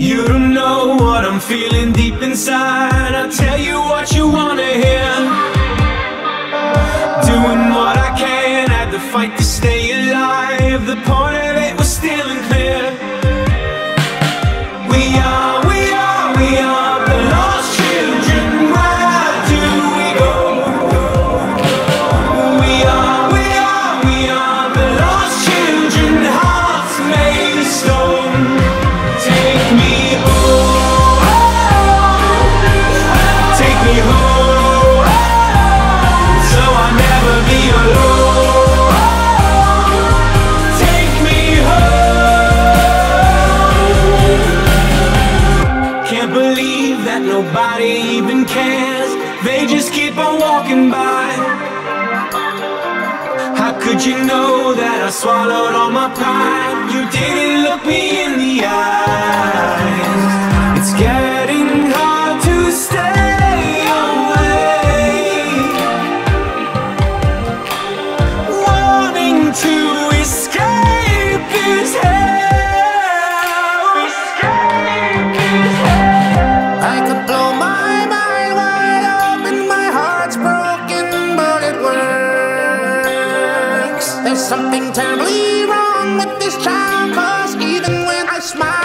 You don't know what I'm feeling deep inside. I'll tell you what you wanna hear. Doing what I can, had to fight to stay alive. The point of it was still unclear. We are the lost children. Where do we go? We are the lost children. Hearts made of stone. Take me home. Take me home, so I'll never be alone. That nobody even cares, they just keep on walking by. How could you know that I swallowed all my pride? You didn't look me in the eyes. It's getting hard to stay away, wanting to escape this hell. There's something terribly wrong with this child, 'cause even when I smile